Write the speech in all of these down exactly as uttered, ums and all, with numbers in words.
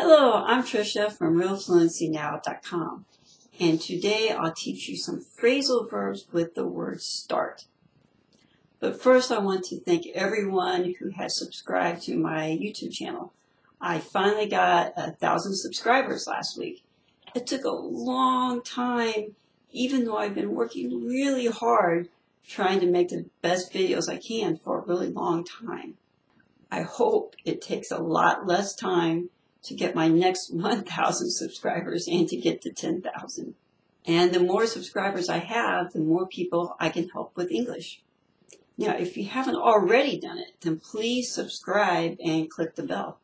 Hello, I'm Trisha from Real Fluency Now dot com, and today I'll teach you some phrasal verbs with the word start. But first I want to thank everyone who has subscribed to my YouTube channel. I finally got a thousand subscribers last week. It took a long time, even though I've been working really hard trying to make the best videos I can for a really long time. I hope it takes a lot less time to get my next one thousand subscribers and to get to ten thousand. And the more subscribers I have, the more people I can help with English. Now, if you haven't already done it, then please subscribe and click the bell.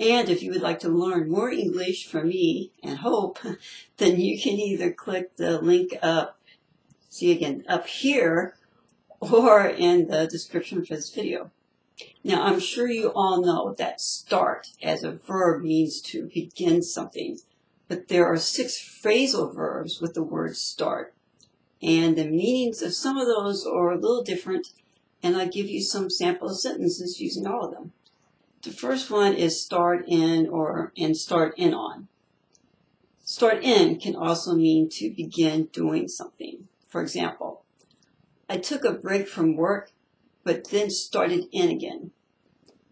And if you would like to learn more English from me and Hope, then you can either click the link up, see again, up here, or in the description for this video. Now, I'm sure you all know that start as a verb means to begin something, but there are six phrasal verbs with the word start, and the meanings of some of those are a little different, and I'll give you some sample sentences using all of them. The first one is start in or and start in on. Start in can also mean to begin doing something. For example, I took a break from work but then started in again.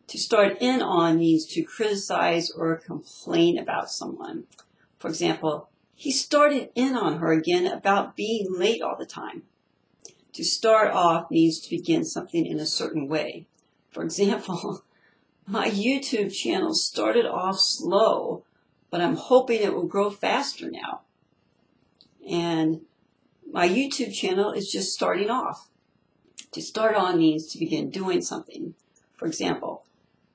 To start in on means to criticize or complain about someone. For example, he started in on her again about being late all the time. To start off means to begin something in a certain way. For example, my YouTube channel started off slow, but I'm hoping it will grow faster now. And my YouTube channel is just starting off. To start on means to begin doing something. For example,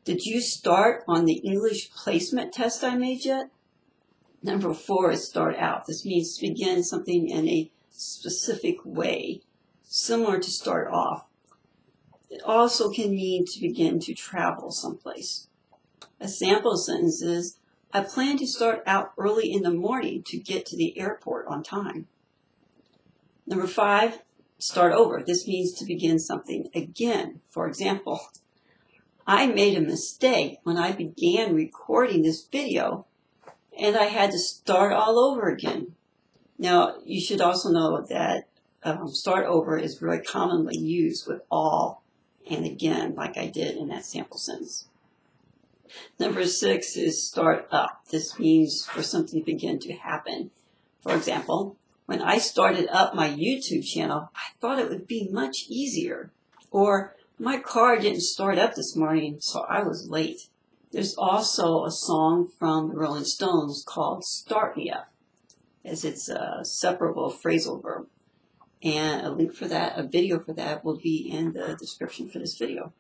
did you start on the English placement test I made yet? Number four is start out. This means to begin something in a specific way, similar to start off. It also can mean to begin to travel someplace. A sample sentence is, I plan to start out early in the morning to get to the airport on time. Number five, start over. This means to begin something again. For example, I made a mistake when I began recording this video and I had to start all over again. Now, you should also know that um, start over is very commonly used with all and again, like I did in that sample sentence. Number six is start up. This means for something to begin to happen. For example, when I started up my YouTube channel, I thought it would be much easier. Or, my car didn't start up this morning, so I was late. There's also a song from the Rolling Stones called Start Me Up, as it's a separable phrasal verb. And a link for that, a video for that, will be in the description for this video.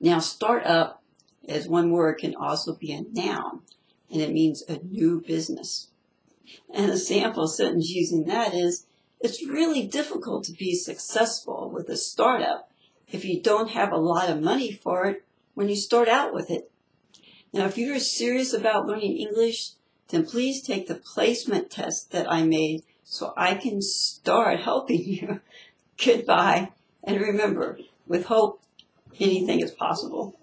Now, start up, as one word, can also be a noun, and it means a new business. And a sample sentence using that is, it's really difficult to be successful with a startup if you don't have a lot of money for it when you start out with it. Now, if you're serious about learning English, then please take the placement test that I made so I can start helping you. Goodbye. And remember, with Hope, anything is possible.